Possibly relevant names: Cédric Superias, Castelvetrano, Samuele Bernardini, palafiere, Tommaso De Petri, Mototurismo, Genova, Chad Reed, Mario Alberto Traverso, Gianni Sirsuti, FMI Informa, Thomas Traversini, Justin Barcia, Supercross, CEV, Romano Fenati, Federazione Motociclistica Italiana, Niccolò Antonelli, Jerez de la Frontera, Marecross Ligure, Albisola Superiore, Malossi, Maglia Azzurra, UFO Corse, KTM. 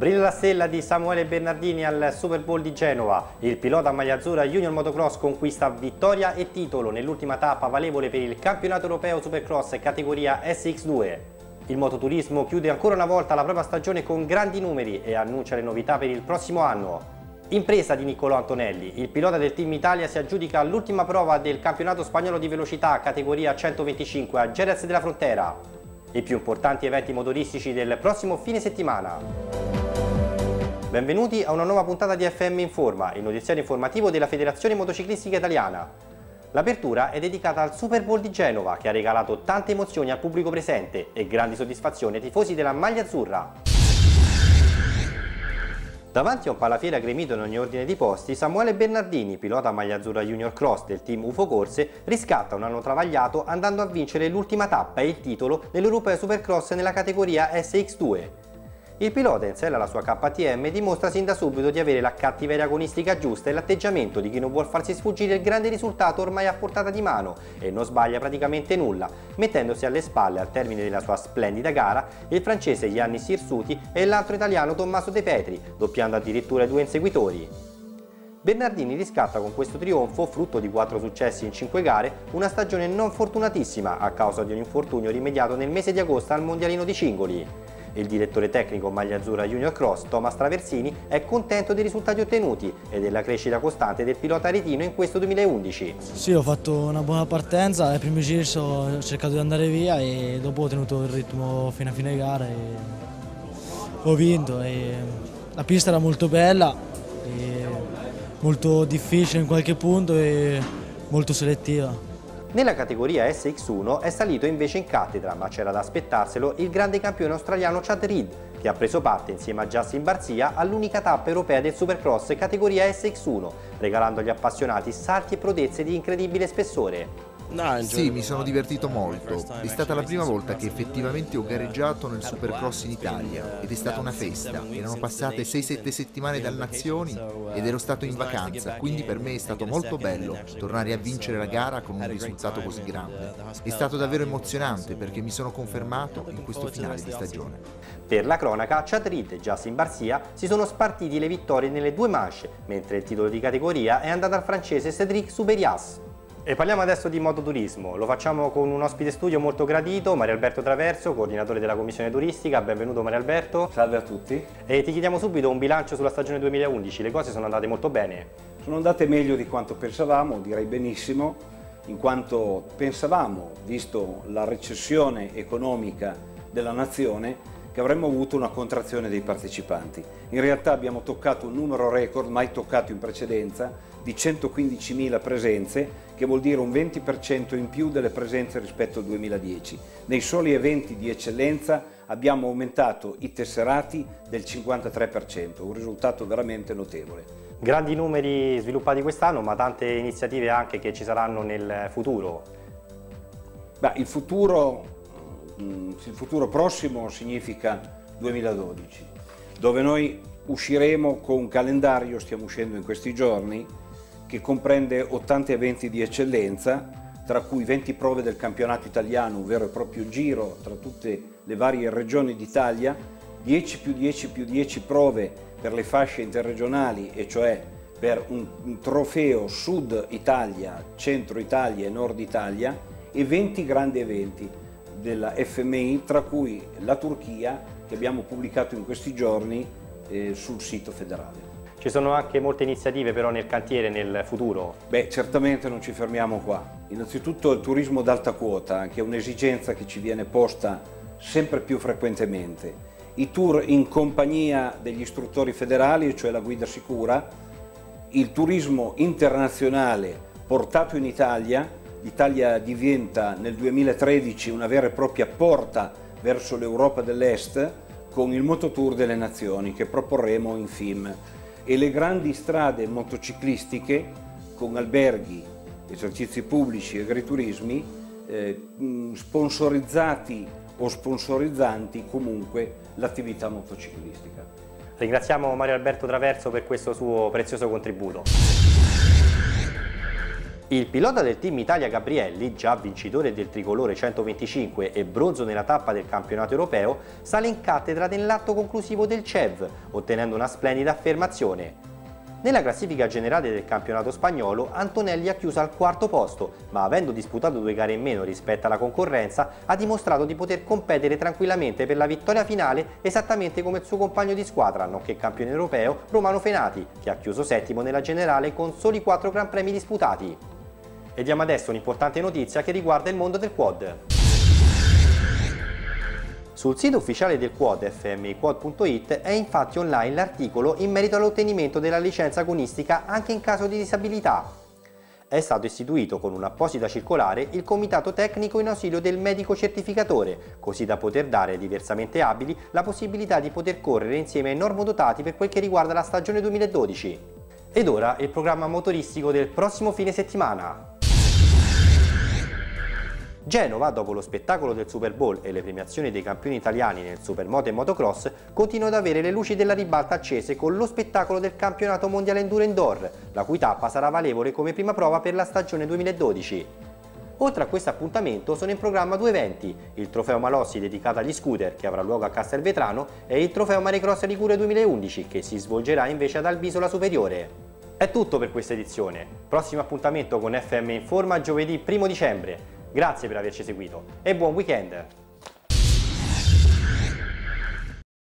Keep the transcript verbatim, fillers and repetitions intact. Brilla la stella di Samuele Bernardini al Super Bowl di Genova. Il pilota magliazzurra Junior Motocross conquista vittoria e titolo nell'ultima tappa valevole per il campionato europeo Supercross categoria S X due. Il mototurismo chiude ancora una volta la propria stagione con grandi numeri e annuncia le novità per il prossimo anno. Impresa di Niccolò Antonelli, il pilota del Team Italia si aggiudica l'ultima prova del campionato spagnolo di velocità categoria centoventicinque a Jerez de la Frontera. I più importanti eventi motoristici del prossimo fine settimana. Benvenuti a una nuova puntata di F M Informa, il notiziario informativo della Federazione Motociclistica Italiana. L'apertura è dedicata al Super Bowl di Genova, che ha regalato tante emozioni al pubblico presente e grandi soddisfazioni ai tifosi della maglia azzurra. Davanti a un palafiere aggremito in ogni ordine di posti, Samuele Bernardini, pilota maglia azzurra Junior Cross del team U F O Corse, riscatta un anno travagliato andando a vincere l'ultima tappa e il titolo nell'Europeo Supercross nella categoria S X due. Il pilota in sella alla sua K T M dimostra sin da subito di avere la cattiveria agonistica giusta e l'atteggiamento di chi non vuol farsi sfuggire il grande risultato ormai a portata di mano e non sbaglia praticamente nulla, mettendosi alle spalle al termine della sua splendida gara il francese Gianni Sirsuti e l'altro italiano Tommaso De Petri, doppiando addirittura i due inseguitori. Bernardini riscatta con questo trionfo, frutto di quattro successi in cinque gare, una stagione non fortunatissima a causa di un infortunio rimediato nel mese di agosto al mondialino di singoli. Il direttore tecnico maglia azzurra Junior Cross, Thomas Traversini, è contento dei risultati ottenuti e della crescita costante del pilota aretino in questo duemilaundici. Sì, ho fatto una buona partenza, ai primi giri ho cercato di andare via e dopo ho tenuto il ritmo fino a fine gara e ho vinto. E la pista era molto bella, e molto difficile in qualche punto e molto selettiva. Nella categoria S X uno è salito invece in cattedra, ma c'era da aspettarselo, il grande campione australiano Chad Reed, che ha preso parte insieme a Justin Barcia all'unica tappa europea del Supercross categoria S X uno, regalando agli appassionati sarti e prodezze di incredibile spessore. Sì, mi sono divertito molto. È stata la prima volta che effettivamente ho gareggiato nel Supercross in Italia ed è stata una festa. Erano passate sei sette settimane dalle Nazioni ed ero stato in vacanza, quindi per me è stato molto bello tornare a vincere la gara con un risultato così grande. È stato davvero emozionante perché mi sono confermato in questo finale di stagione. Per la cronaca, Chad Reed e Justin Barcia si sono spartiti le vittorie nelle due manche, mentre il titolo di categoria è andato al francese Cédric Superias. E parliamo adesso di mototurismo, lo facciamo con un ospite studio molto gradito, Mario Alberto Traverso, coordinatore della commissione turistica. Benvenuto Mario Alberto. Salve a tutti. E ti chiediamo subito un bilancio sulla stagione duemilaundici, le cose sono andate molto bene? Sono andate meglio di quanto pensavamo, direi benissimo, in quanto pensavamo, visto la recessione economica della nazione, che avremmo avuto una contrazione dei partecipanti. In realtà abbiamo toccato un numero record, mai toccato in precedenza, di centoquindicimila presenze, che vuol dire un venti per cento in più delle presenze rispetto al duemiladieci. Nei soli eventi di eccellenza abbiamo aumentato i tesserati del cinquantatré per cento, un risultato veramente notevole. Grandi numeri sviluppati quest'anno, ma tante iniziative anche che ci saranno nel futuro. Beh, il futuro... Il futuro prossimo significa duemiladodici, dove noi usciremo con un calendario, stiamo uscendo in questi giorni, che comprende ottanta eventi di eccellenza, tra cui venti prove del campionato italiano, un vero e proprio giro tra tutte le varie regioni d'Italia, dieci più dieci più dieci prove per le fasce interregionali, e cioè per un, un trofeo Sud Italia, Centro Italia e Nord Italia, e venti grandi eventi della F M I, tra cui la Turchia, che abbiamo pubblicato in questi giorni eh, sul sito federale. Ci sono anche molte iniziative però nel cantiere, nel futuro? Beh, certamente non ci fermiamo qua. Innanzitutto il turismo d'alta quota, che è un'esigenza che ci viene posta sempre più frequentemente. I tour in compagnia degli istruttori federali, cioè la guida sicura, il turismo internazionale portato in Italia. L'Italia diventa nel duemilatredici una vera e propria porta verso l'Europa dell'Est con il Mototour delle Nazioni, che proporremo in film, e le grandi strade motociclistiche con alberghi, esercizi pubblici e agriturismi eh, sponsorizzati o sponsorizzanti comunque l'attività motociclistica. Ringraziamo Mario Alberto Traverso per questo suo prezioso contributo. Il pilota del team Italia Gabrielli, già vincitore del tricolore centoventicinque e bronzo nella tappa del campionato europeo, sale in cattedra nell'atto conclusivo del C E V, ottenendo una splendida affermazione. Nella classifica generale del campionato spagnolo, Antonelli ha chiuso al quarto posto, ma avendo disputato due gare in meno rispetto alla concorrenza, ha dimostrato di poter competere tranquillamente per la vittoria finale, esattamente come il suo compagno di squadra, nonché campione europeo, Romano Fenati, che ha chiuso settimo nella generale con soli quattro gran premi disputati. E diamo adesso un'importante notizia che riguarda il mondo del quad. Sul sito ufficiale del quad, f m i quad punto it, è infatti online l'articolo in merito all'ottenimento della licenza agonistica anche in caso di disabilità. È stato istituito con un'apposita circolare il comitato tecnico in ausilio del medico certificatore, così da poter dare ai diversamente abili la possibilità di poter correre insieme ai normodotati per quel che riguarda la stagione duemiladodici. Ed ora il programma motoristico del prossimo fine settimana. Genova, dopo lo spettacolo del Super Bowl e le premiazioni dei campioni italiani nel Supermoto e Motocross, continua ad avere le luci della ribalta accese con lo spettacolo del campionato mondiale Enduro Indoor, la cui tappa sarà valevole come prima prova per la stagione duemiladodici. Oltre a questo appuntamento sono in programma due eventi, il trofeo Malossi dedicato agli scooter che avrà luogo a Castelvetrano e il trofeo Marecross Ligure duemilaundici che si svolgerà invece ad Albisola Superiore. È tutto per questa edizione, prossimo appuntamento con F M Informa giovedì primo dicembre. Grazie per averci seguito e buon weekend!